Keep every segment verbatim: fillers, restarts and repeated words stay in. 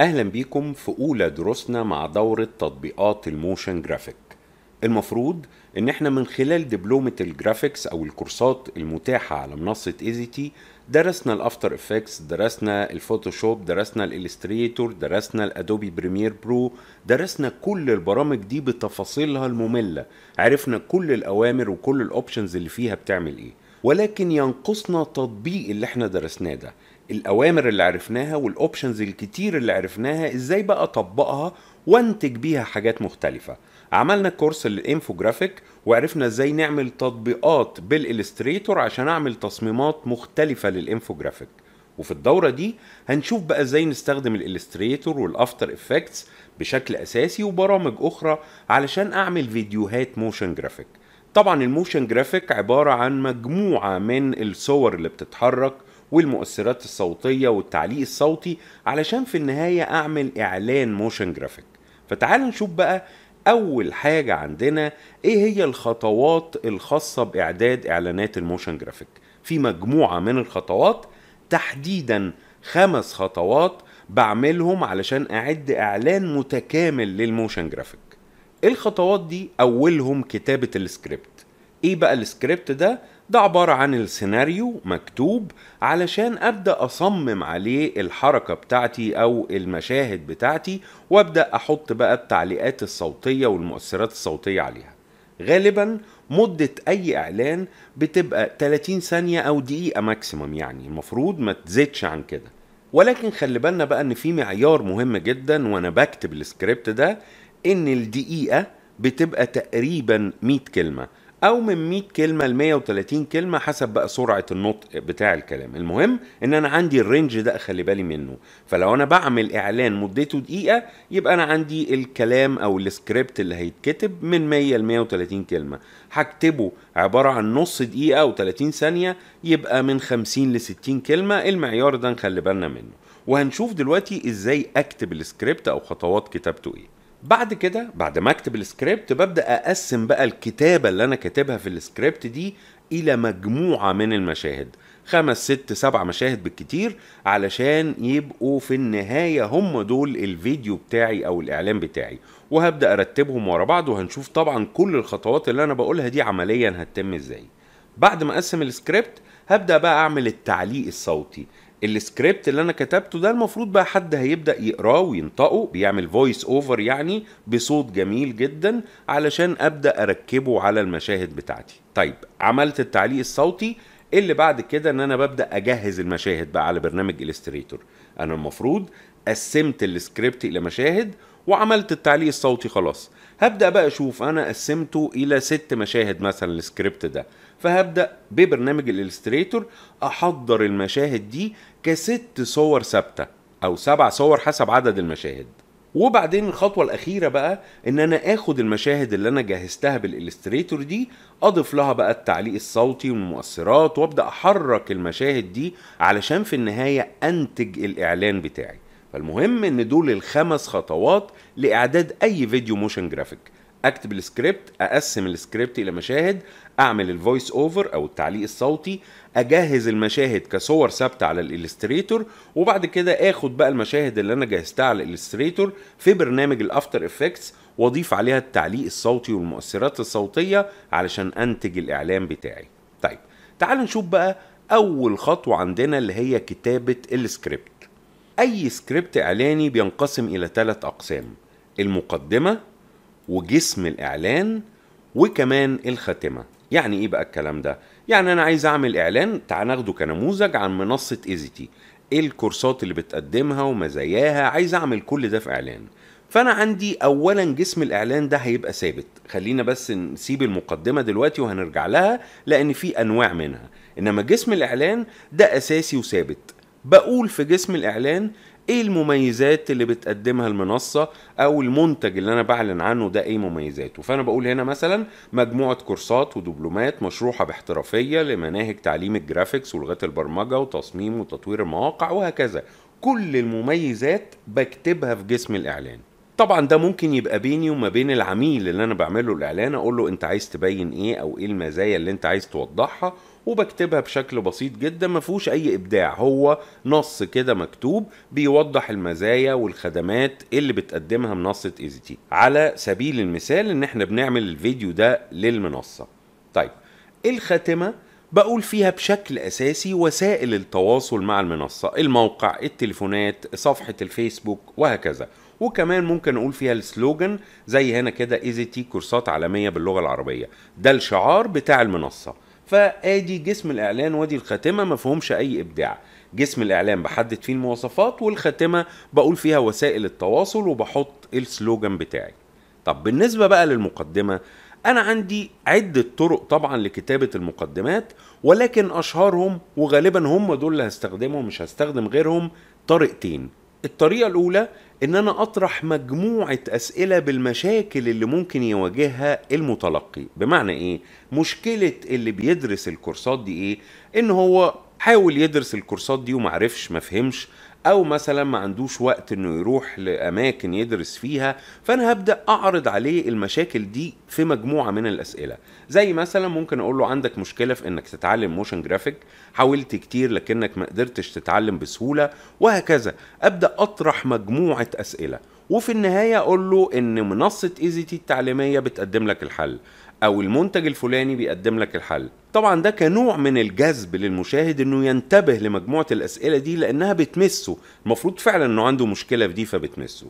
اهلا بيكم في اولى دروسنا مع دوره تطبيقات الموشن جرافيك. المفروض ان احنا من خلال دبلومه الجرافيكس او الكورسات المتاحه على منصه ايزي تي درسنا الافتر افكتس، درسنا الفوتوشوب، درسنا الالستريتور، درسنا الادوبي بريمير برو، درسنا كل البرامج دي بتفاصيلها الممله، عرفنا كل الاوامر وكل الاوبشنز اللي فيها بتعمل ايه، ولكن ينقصنا تطبيق اللي احنا درسناه ده. الاوامر اللي عرفناها والاوبشنز الكتير اللي عرفناها ازاي بقى اطبقها وانتج بيها حاجات مختلفه. عملنا كورس الانفوجرافيك وعرفنا ازاي نعمل تطبيقات بالالستريتور عشان اعمل تصميمات مختلفه للانفوجرافيك، وفي الدوره دي هنشوف بقى ازاي نستخدم الالستريتور والافتر افكتس بشكل اساسي وبرامج اخرى علشان اعمل فيديوهات موشن جرافيك. طبعا الموشن جرافيك عباره عن مجموعه من الصور اللي بتتحرك والمؤثرات الصوتيه والتعليق الصوتي علشان في النهايه اعمل اعلان موشن جرافيك. فتعال نشوف بقى اول حاجه عندنا ايه هي الخطوات الخاصه باعداد اعلانات الموشن جرافيك. في مجموعه من الخطوات، تحديدا خمس خطوات بعملهم علشان اعد اعلان متكامل للموشن جرافيك. الخطوات دي اولهم كتابه السكريبت. ايه بقى السكريبت ده؟ ده عبارة عن السيناريو مكتوب علشان أبدأ أصمم عليه الحركة بتاعتي أو المشاهد بتاعتي، وأبدأ أحط بقى التعليقات الصوتية والمؤثرات الصوتية عليها. غالبا مدة أي إعلان بتبقى ثلاثين ثانية أو دقيقة ماكسيمم، يعني المفروض ما تزيدش عن كده. ولكن خلي بالنا بقى إن في معيار مهم جدا وأنا بكتب السكريبت ده، إن الدقيقة بتبقى تقريبا مية كلمة، او من مية كلمه ل مية وتلاتين كلمه حسب بقى سرعه النطق بتاع الكلام. المهم ان انا عندي الرينج ده اخلي بالي منه، فلو انا بعمل اعلان مدته دقيقه يبقى انا عندي الكلام او السكريبت اللي هيتكتب من مية ل مية وتلاتين كلمه، هكتبه عباره عن نص دقيقه و30 ثانيه يبقى من خمسين ل ستين كلمه. المعيار ده نخلي بالنا منه، وهنشوف دلوقتي ازاي اكتب السكريبت او خطوات كتابته ايه. بعد كده بعد ما اكتب السكريبت ببدأ اقسم بقى الكتابة اللي انا كاتبها في السكريبت دي الى مجموعة من المشاهد، خمس ست سبع مشاهد بالكتير، علشان يبقوا في النهاية هم دول الفيديو بتاعي او الاعلان بتاعي، وهبدأ ارتبهم ورا بعض. وهنشوف طبعا كل الخطوات اللي انا بقولها دي عمليا هتتم ازاي. بعد ما اقسم السكريبت هبدأ بقى اعمل التعليق الصوتي. السكريبت اللي انا كتبته ده المفروض بقى حد هيبدأ يقراه وينطقه، بيعمل فويس اوفر يعني بصوت جميل جدا علشان ابدأ اركبه على المشاهد بتاعتي. طيب عملت التعليق الصوتي، اللي بعد كده ان انا ببدأ اجهز المشاهد بقى على برنامج الستريتور. انا المفروض قسمت السكريبت الى مشاهد وعملت التعليق الصوتي، خلاص هبدأ بقى اشوف انا قسمته الى ست مشاهد مثلا السكريبت ده، فهبدأ ببرنامج الالستريتور احضر المشاهد دي كست صور ثابته او سبع صور حسب عدد المشاهد. وبعدين الخطوه الاخيره بقى ان انا اخد المشاهد اللي انا جهزتها بالالستريتور دي اضيف لها بقى التعليق الصوتي والمؤثرات، وابدا احرك المشاهد دي علشان في النهايه انتج الاعلان بتاعي. فالمهم ان دول الخمس خطوات لاعداد اي فيديو موشن جرافيك: اكتب السكريبت، اقسم السكريبت الى مشاهد، اعمل الفويس اوفر او التعليق الصوتي، اجهز المشاهد كصور ثابته على الالستريتور، وبعد كده اخد بقى المشاهد اللي انا جهزتها على الالستريتور في برنامج الافتر افكتس واضيف عليها التعليق الصوتي والمؤثرات الصوتيه علشان انتج الاعلان بتاعي. طيب تعالوا نشوف بقى اول خطوه عندنا اللي هي كتابه السكريبت. اي سكريبت اعلاني بينقسم الى ثلاث اقسام: المقدمه وجسم الاعلان وكمان الخاتمه. يعني ايه بقى الكلام ده؟ يعني انا عايز اعمل اعلان، تعال ناخده كنموذج عن منصه ايزي تي، ايه الكورسات اللي بتقدمها ومزاياها، عايز اعمل كل ده في اعلان. فانا عندي اولا جسم الاعلان ده هيبقى ثابت، خلينا بس نسيب المقدمه دلوقتي وهنرجع لها لان في انواع منها، انما جسم الاعلان ده اساسي وثابت. بقول في جسم الاعلان ايه المميزات اللي بتقدمها المنصة او المنتج اللي انا بعلن عنه ده، ايه مميزاته. فانا بقول هنا مثلا مجموعة كورسات ودبلومات مشروحة باحترافية لمناهج تعليم الجرافيكس ولغات البرمجة وتصميم وتطوير المواقع وهكذا. كل المميزات بكتبها في جسم الاعلان. طبعا ده ممكن يبقى بيني وما بين العميل اللي انا بعمله الاعلان، اقول له انت عايز تبين ايه او ايه المزايا اللي انت عايز توضحها، وبكتبها بشكل بسيط جدا ما فيهوش اي ابداع، هو نص كده مكتوب بيوضح المزايا والخدمات اللي بتقدمها منصه ايزي تي. على سبيل المثال ان احنا بنعمل الفيديو ده للمنصه. طيب الخاتمه بقول فيها بشكل اساسي وسائل التواصل مع المنصه، الموقع، التليفونات، صفحه الفيسبوك وهكذا، وكمان ممكن اقول فيها السلوجن زي هنا كده ايزي تي كورسات عالميه باللغه العربيه، ده الشعار بتاع المنصه. فادي جسم الاعلان وادي الخاتمه ما فيهمش اي ابداع. جسم الاعلان بحدد فيه المواصفات، والخاتمه بقول فيها وسائل التواصل وبحط السلوجن بتاعي. طب بالنسبه بقى للمقدمه، انا عندي عده طرق طبعا لكتابه المقدمات، ولكن اشهرهم وغالبا هم دول اللي هستخدمهم، مش هستخدم غيرهم، طريقتين. الطريقه الاولى ان انا اطرح مجموعه اسئله بالمشاكل اللي ممكن يواجهها المتلقي. بمعنى ايه؟ مشكله اللي بيدرس الكورسات دي ايه؟ ان هو حاول يدرس الكورسات دي ومعرفش، مفهمش، او مثلا ما عندوش وقت انه يروح لاماكن يدرس فيها. فانا هبدا اعرض عليه المشاكل دي في مجموعه من الاسئله، زي مثلا ممكن اقول له عندك مشكله في انك تتعلم موشن جرافيك، حاولت كتير لكنك ما قدرتش تتعلم بسهوله وهكذا. ابدا اطرح مجموعه اسئله، وفي النهايه اقول له ان منصه ايزي تي التعليميه بتقدم لك الحل، او المنتج الفلاني بيقدم لك الحل. طبعا ده كنوع من الجذب للمشاهد انه ينتبه لمجموعه الاسئله دي لانها بتمسه، المفروض فعلا انه عنده مشكله في دي فبتمسه.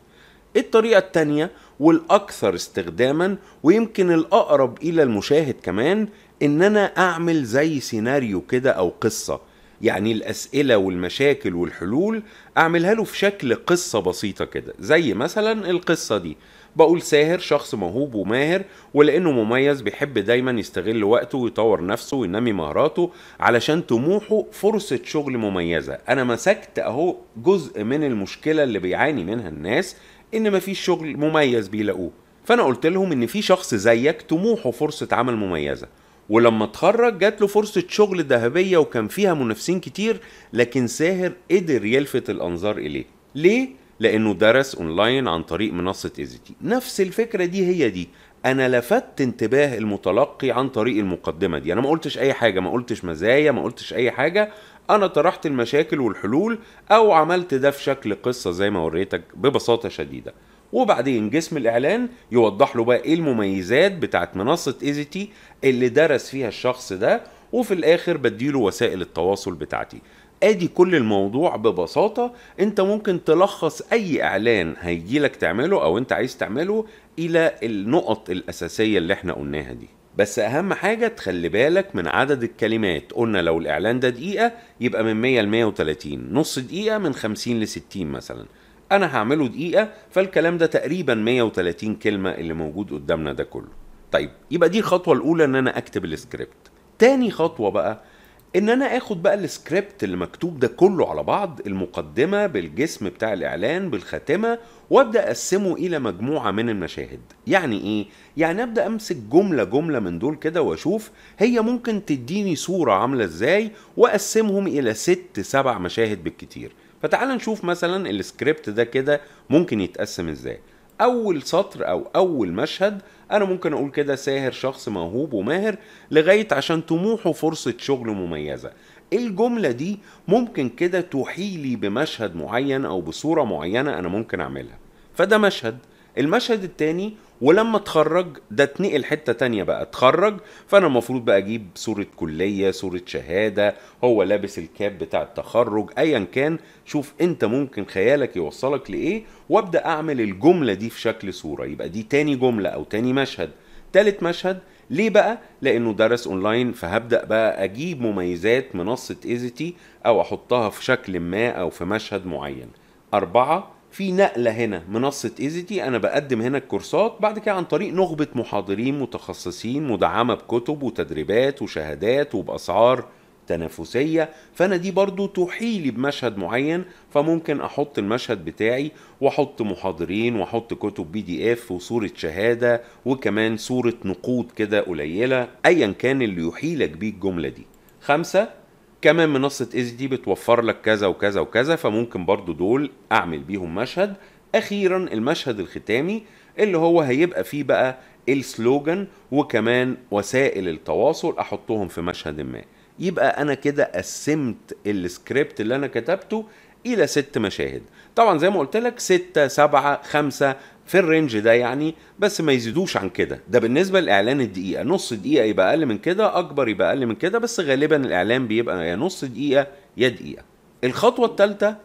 الطريقه الثانيه والاكثر استخداما ويمكن الاقرب الى المشاهد كمان، ان انا اعمل زي سيناريو كده او قصه، يعني الاسئله والمشاكل والحلول اعملها له في شكل قصه بسيطه كده. زي مثلا القصه دي بقول ساهر شخص موهوب وماهر، ولانه مميز بيحب دايما يستغل وقته ويطور نفسه وينمي مهاراته علشان طموحه فرصه شغل مميزه. انا مسكت اهو جزء من المشكله اللي بيعاني منها الناس، ان مفيش شغل مميز بيلاقوه، فانا قلت لهم ان في شخص زيك طموحه فرصه عمل مميزه، ولما اتخرج جات له فرصه شغل ذهبيه وكان فيها منافسين كتير، لكن ساهر قدر يلفت الانظار اليه. ليه؟ لانه درس اونلاين عن طريق منصه ايزي تي. نفس الفكره دي هي دي، انا لفت انتباه المتلقي عن طريق المقدمه دي. انا ما قلتش اي حاجه، ما قلتش مزايا، ما قلتش اي حاجه، انا طرحت المشاكل والحلول، او عملت ده في شكل قصه زي ما وريتك ببساطه شديده. وبعدين جسم الاعلان يوضح له بقى ايه المميزات بتاعت منصه ايزي تي اللي درس فيها الشخص ده، وفي الاخر بديله وسائل التواصل بتاعتي. ادي كل الموضوع ببساطه. انت ممكن تلخص اي اعلان هيجيلك تعمله او انت عايز تعمله الى النقط الاساسيه اللي احنا قلناها دي. بس اهم حاجه تخلي بالك من عدد الكلمات. قلنا لو الاعلان ده دقيقه يبقى من مية ل مية وتلاتين، نص دقيقه من خمسين ل ستين مثلا. انا هعمله دقيقه، فالكلام ده تقريبا مية وتلاتين كلمه اللي موجود قدامنا ده كله. طيب يبقى دي الخطوه الاولى، ان انا اكتب السكريبت. تاني خطوه بقى ان انا اخد بقى السكريبت اللي مكتوب ده كله على بعض، المقدمه بالجسم بتاع الاعلان بالخاتمه، وابدا اقسمه الى مجموعه من المشاهد. يعني ايه؟ يعني ابدا امسك جمله جمله من دول كده واشوف هي ممكن تديني صوره عامله ازاي، واقسمهم الى ست سبع مشاهد بالكتير. فتعال نشوف مثلا السكريبت ده كده ممكن يتقسم ازاي. اول سطر او اول مشهد انا ممكن اقول كده ساهر شخص موهوب وماهر لغايه عشان طموحه فرصه شغل مميزه. الجمله دي ممكن كده تحيلي بمشهد معين او بصوره معينه انا ممكن اعملها، فده مشهد. المشهد التاني ولما اتخرج، ده اتنقل حته تانيه بقى، اتخرج، فانا المفروض بقى اجيب صوره كليه، صوره شهاده، هو لابس الكاب بتاع التخرج، ايا كان. شوف انت ممكن خيالك يوصلك لايه، وابدا اعمل الجمله دي في شكل صوره. يبقى دي تاني جمله او تاني مشهد. تالت مشهد ليه بقى؟ لانه درس اونلاين، فهبدا بقى اجيب مميزات منصه ايزي تي او احطها في شكل ما او في مشهد معين. اربعه في نقلة هنا، منصة ايزي تي انا بقدم هنا الكورسات بعد كده عن طريق نخبة محاضرين متخصصين مدعمة بكتب وتدريبات وشهادات وبأسعار تنافسية، فانا دي برضو تحيلي بمشهد معين، فممكن احط المشهد بتاعي واحط محاضرين واحط كتب بي دي اف وصورة شهادة وكمان صورة نقود كده قليلة، ايا كان اللي يحيلك بيه الجملة دي. خمسة كمان منصة ايزي تي بتوفر لك كذا وكذا وكذا، فممكن برضو دول اعمل بيهم مشهد. اخيرا المشهد الختامي اللي هو هيبقى فيه بقى السلوجان وكمان وسائل التواصل احطهم في مشهد ما. يبقى انا كده قسمت السكريبت اللي انا كتبته الى ست مشاهد. طبعا زي ما قلت لك ستة سبعة خمسة في الرينج ده يعني، بس ما يزيدوش عن كده. ده بالنسبه لاعلان الدقيقه، نص دقيقه يبقى اقل من كده، اكبر يبقى اقل من كده، بس غالبا الاعلان بيبقى يا نص دقيقه يا دقيقه. الخطوه الثالثه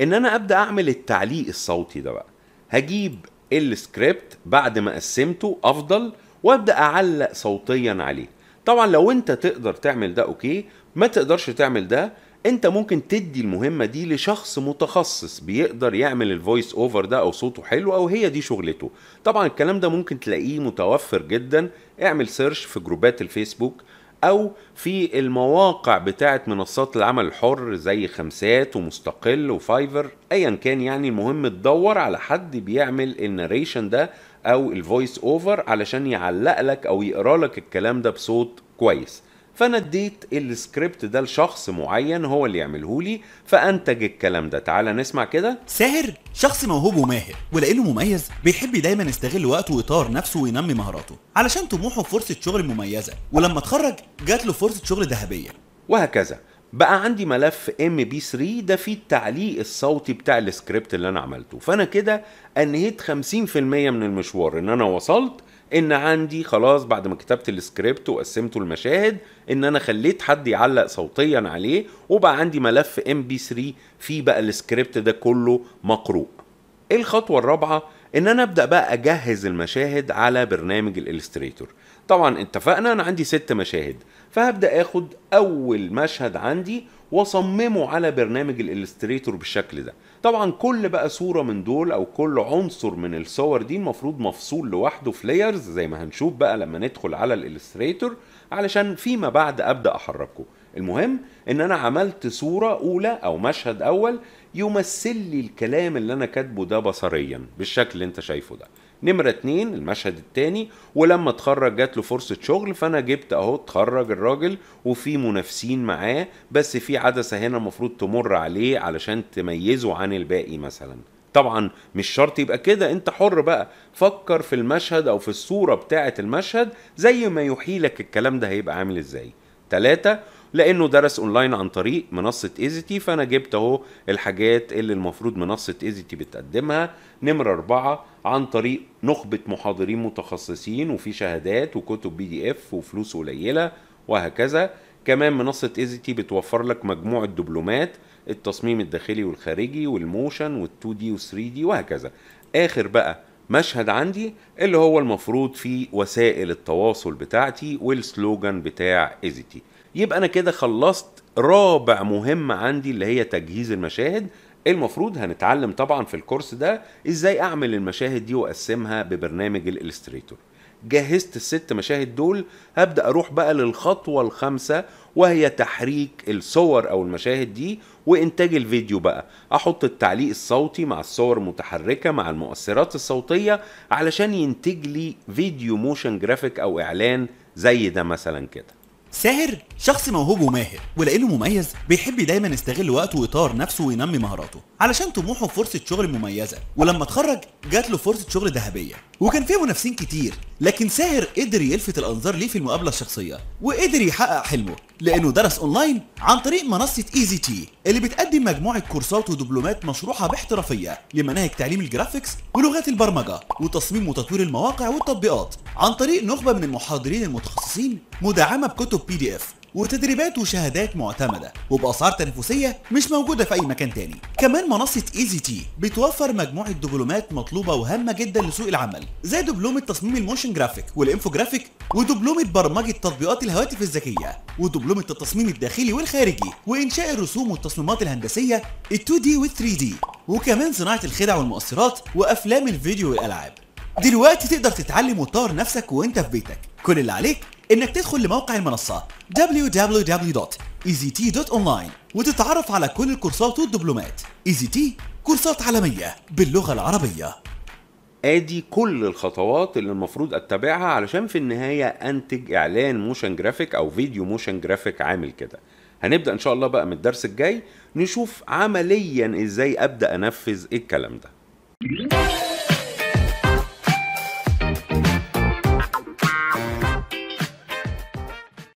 ان انا ابدا اعمل التعليق الصوتي ده بقى. هجيب السكريبت بعد ما قسمته افضل وابدا اعلق صوتيا عليه. طبعا لو انت تقدر تعمل ده اوكي، ما تقدرش تعمل ده انت ممكن تدي المهمه دي لشخص متخصص بيقدر يعمل الفويس اوفر ده او صوته حلو او هي دي شغلته. طبعا الكلام ده ممكن تلاقيه متوفر جدا، اعمل سيرش في جروبات الفيسبوك او في المواقع بتاعه منصات العمل الحر زي خمسات ومستقل وفايفر ايا كان. يعني المهم تدور على حد بيعمل الناريشن ده او الفويس اوفر علشان يعلق لك او يقرا لك الكلام ده بصوت كويس. فانا اديت السكريبت ده لشخص معين هو اللي يعمله لي فانتج الكلام ده. تعالى نسمع كده. ساهر شخص موهوب وماهر، ولانه مميز بيحب دايما يستغل وقته ويطور نفسه وينمي مهاراته علشان طموحه فرصه شغل مميزه، ولما اتخرج جات له فرصه شغل ذهبيه وهكذا. بقى عندي ملف ام بي ثلاثة ده فيه التعليق الصوتي بتاع السكريبت اللي انا عملته. فانا كده انهيت خمسين في المية من المشوار، ان انا وصلت ان عندي خلاص بعد ما كتبت السكريبت وقسمته المشاهد ان انا خليت حد يعلق صوتيا عليه، وبقى عندي ملف ام بي ثلاثة فيه بقى السكريبت ده كله مقروء. الخطوة الرابعة ان انا ابدأ بقى اجهز المشاهد على برنامج الالستريتور. طبعا اتفقنا انا عندي ست مشاهد، فهبدأ اخد اول مشهد عندي واصممه على برنامج الالستريتور بالشكل ده. طبعا كل بقى صوره من دول او كل عنصر من الصور دي المفروض مفصول لوحده في لايرز زي ما هنشوف بقى لما ندخل على الالستريتور علشان فيما بعد ابدا احركه. المهم ان انا عملت صوره اولى او مشهد اول يمثل لي الكلام اللي انا كاتبه ده بصريا بالشكل اللي انت شايفه ده. نمره اتنين المشهد الثاني، ولما اتخرج جات له فرصه شغل، فانا جبت اهو اتخرج الراجل وفي منافسين معاه بس في عدسه هنا المفروض تمر عليه علشان تميزه عن الباقي مثلا. طبعا مش شرط يبقى كده، انت حر بقى فكر في المشهد او في الصوره بتاعه المشهد زي ما يحيلك الكلام ده هيبقى عامل ازاي. تلاتة لانه درس اونلاين عن طريق منصه ايزيتي، فانا جبت اهو الحاجات اللي المفروض منصه ايزيتي بتقدمها. نمره أربعة عن طريق نخبه محاضرين متخصصين وفي شهادات وكتب بي دي اف وفلوس قليله وهكذا. كمان منصه ايزيتي بتوفر لك مجموعه دبلومات التصميم الداخلي والخارجي والموشن والتو دي والثري دي وهكذا. اخر بقى مشهد عندي اللي هو المفروض فيه وسائل التواصل بتاعتي والسلوجان بتاع ايزيتي. يبقى انا كده خلصت رابع مهمة عندي اللي هي تجهيز المشاهد. المفروض هنتعلم طبعا في الكورس ده ازاي اعمل المشاهد دي واقسمها ببرنامج الالستريتور. جهزت الست مشاهد دول، هبدأ اروح بقى للخطوة الخامسة وهي تحريك الصور او المشاهد دي وانتاج الفيديو بقى. احط التعليق الصوتي مع الصور المتحركة مع المؤثرات الصوتية علشان ينتج لي فيديو موشن جرافيك او اعلان زي ده مثلا كده. ساهر شخص موهوب وماهر، ولانه مميز بيحب دايما يستغل وقته ويطور نفسه وينمي مهاراته علشان طموحه فرصه شغل مميزه، ولما اتخرج جات له فرصه شغل ذهبيه وكان فيه منافسين كتير، لكن ساهر قدر يلفت الانظار ليه في المقابله الشخصيه وقدر يحقق حلمه لانه درس اونلاين عن طريق منصه ايزي تي اللي بتقدم مجموعه كورسات ودبلومات مشروحه باحترافيه لمناهج تعليم الجرافيكس ولغات البرمجه وتصميم وتطوير المواقع والتطبيقات عن طريق نخبه من المحاضرين المتخصصين مدعمه بكتب بي دي اف وتدريبات وشهادات معتمده وباسعار تنافسيه مش موجوده في اي مكان تاني. كمان منصه ايزي تي بتوفر مجموعه دبلومات مطلوبه وهامه جدا لسوق العمل زي دبلومه تصميم الموشن جرافيك والانفوجرافيك ودبلومه برمجه تطبيقات الهواتف الذكيه ودبلومه التصميم الداخلي والخارجي وانشاء الرسوم والتصميمات الهندسيه ال2 دي وال3 دي، وكمان صناعه الخدع والمؤثرات وافلام الفيديو والالعاب. دلوقتي تقدر تتعلم وتطور نفسك وانت في بيتك، كل اللي عليك انك تدخل لموقع المنصة دبليو دبليو دبليو دوت ايزي تي دوت اونلاين وتتعرف على كل الكورسات والدبلومات. ايزي تي كورسات عالمية باللغة العربية. ادي كل الخطوات اللي المفروض اتبعها علشان في النهاية انتج اعلان موشن جرافيك او فيديو موشن جرافيك عامل كده. هنبدأ ان شاء الله بقى من الدرس الجاي نشوف عمليا ازاي ابدأ انفذ الكلام ده.